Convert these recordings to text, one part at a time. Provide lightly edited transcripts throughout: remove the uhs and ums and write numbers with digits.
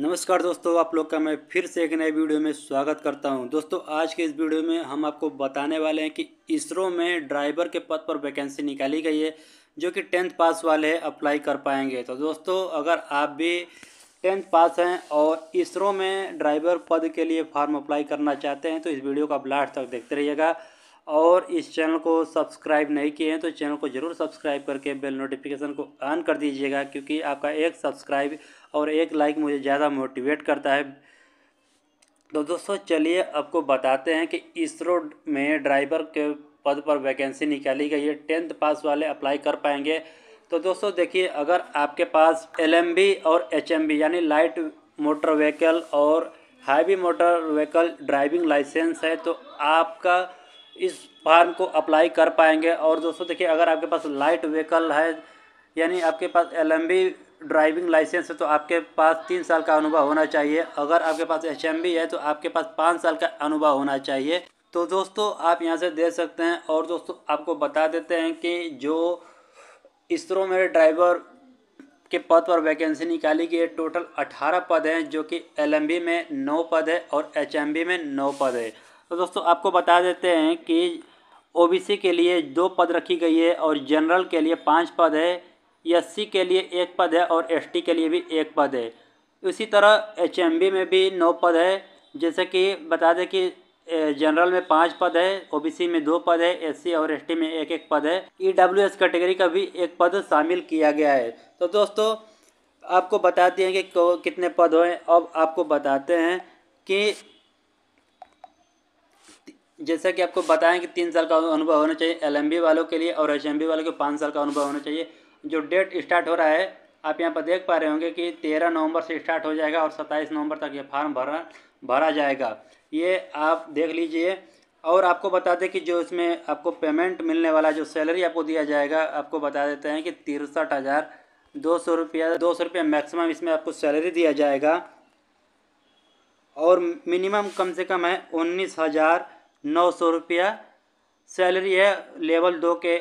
नमस्कार दोस्तों, आप लोग का मैं फिर से एक नए वीडियो में स्वागत करता हूं। दोस्तों आज के इस वीडियो में हम आपको बताने वाले हैं कि इसरो में ड्राइवर के पद पर वैकेंसी निकाली गई है, जो कि 10th पास वाले अप्लाई कर पाएंगे। तो दोस्तों अगर आप भी 10th पास हैं और इसरो में ड्राइवर पद के लिए फॉर्म अप्लाई करना चाहते हैं तो इस वीडियो को आप लास्ट तक देखते रहिएगा, और इस चैनल को सब्सक्राइब नहीं किए हैं तो चैनल को ज़रूर सब्सक्राइब करके बेल नोटिफिकेशन को ऑन कर दीजिएगा, क्योंकि आपका एक सब्सक्राइब और एक लाइक मुझे ज़्यादा मोटिवेट करता है। तो दोस्तों चलिए आपको बताते हैं कि इसरो में ड्राइवर के पद पर वैकेंसी निकाली गई है, 10th पास वाले अप्लाई कर पाएंगे। तो दोस्तों देखिए, अगर आपके पास LMB और HMB यानी लाइट मोटर व्हीकल और heavy motor vehicle driving licence है तो आपका इस फॉर्म को अप्लाई कर पाएंगे। और दोस्तों देखिए, अगर आपके पास लाइट व्हीकल है यानी आपके पास LMB ड्राइविंग लाइसेंस है तो आपके पास 3 साल का अनुभव होना चाहिए। अगर आपके पास HMB है तो आपके पास 5 साल का अनुभव होना चाहिए। तो दोस्तों आप यहां से देख सकते हैं। और दोस्तों आपको बता देते हैं कि जो इसरो में ड्राइवर के पद पर वैकेंसी निकाली गई है, टोटल 18 पद हैं, जो कि LMB में 9 पद है और HMB में 9 पद है। तो दोस्तों आपको बता देते हैं कि OBC के लिए 2 पद रखी गई है और जनरल के लिए 5 पद है, SC के लिए 1 पद है और ST के लिए भी 1 पद है। उसी तरह HMB में भी 9 पद है। जैसे कि बता दें कि जनरल में 5 पद है, OBC में 2 पद है, SC और ST में 1-1 पद है, EWS कैटेगरी का भी 1 पद शामिल किया गया है। तो दोस्तों आपको बताते हैं कि कितने पद हों। अब आपको बताते हैं कि जैसा कि आपको बताएं कि 3 साल का अनुभव होना चाहिए LMB वालों के लिए और HMB वालों के 5 साल का अनुभव होना चाहिए। जो डेट स्टार्ट हो रहा है आप यहाँ पर देख पा रहे होंगे कि 13 नवंबर से स्टार्ट हो जाएगा और 27 नवंबर तक ये फार्म भरा जाएगा, ये आप देख लीजिए। और आपको बता दें कि जो इसमें आपको पेमेंट मिलने वाला, जो सैलरी आपको दिया जाएगा, आपको बता देते हैं कि 63,200 रुपया मैक्सिमम इसमें आपको सैलरी दिया जाएगा, और मिनिमम कम से कम है 19,900 रुपया सैलरी है लेवल 2 के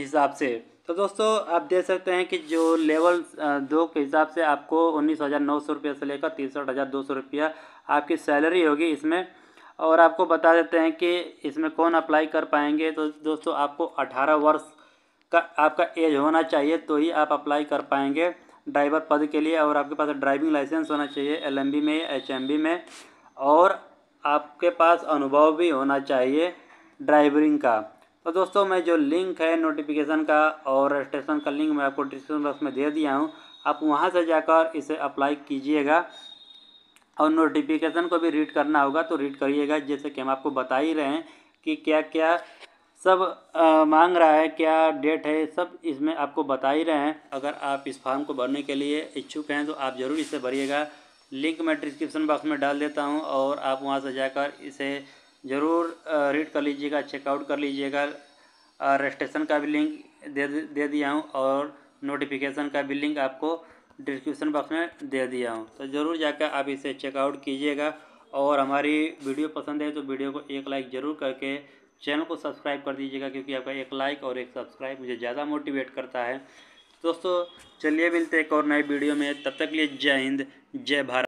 हिसाब से। तो दोस्तों आप देख सकते हैं कि जो लेवल 2 के हिसाब से आपको 19,900 रुपया से लेकर 63,200 रुपया आपकी सैलरी होगी इसमें। और आपको बता देते हैं कि इसमें कौन अप्लाई कर पाएंगे। तो दोस्तों आपको 18 वर्ष का आपका एज होना चाहिए तो ही आप अप्लाई कर पाएंगे ड्राइवर पद के लिए, और आपके पास ड्राइविंग लाइसेंस होना चाहिए LMB में, HMB में, और आपके पास अनुभव भी होना चाहिए ड्राइवरिंग का। तो दोस्तों मैं जो लिंक है नोटिफिकेशन का और रजिस्ट्रेशन का लिंक मैं आपको डिस्क्रिप्शन बॉक्स में दे दिया हूं, आप वहां से जाकर इसे अप्लाई कीजिएगा। और नोटिफिकेशन को भी रीड करना होगा तो रीड करिएगा, जैसे कि हम आपको बता ही रहे हैं कि क्या क्या सब मांग रहा है, क्या डेट है, सब इसमें आपको बता ही रहे हैं। अगर आप इस फॉर्म को भरने के लिए इच्छुक हैं तो आप ज़रूर इसे भरिएगा, लिंक मैं डिस्क्रिप्शन बॉक्स में डाल देता हूं, और आप वहां से जाकर इसे ज़रूर रीड कर लीजिएगा, चेकआउट कर लीजिएगा। रजिस्ट्रेशन का भी लिंक दे दिया हूं और नोटिफिकेशन का भी लिंक आपको डिस्क्रिप्शन बॉक्स में दे दिया हूं, तो ज़रूर जाकर आप इसे चेकआउट कीजिएगा। और हमारी वीडियो पसंद है तो वीडियो को एक लाइक ज़रूर करके चैनल को सब्सक्राइब कर दीजिएगा, क्योंकि आपका एक लाइक और एक सब्सक्राइब मुझे ज़्यादा मोटिवेट करता है। दोस्तों चलिए मिलते हैं एक और नए वीडियो में, तब तक के लिए जय हिंद, जय भारत।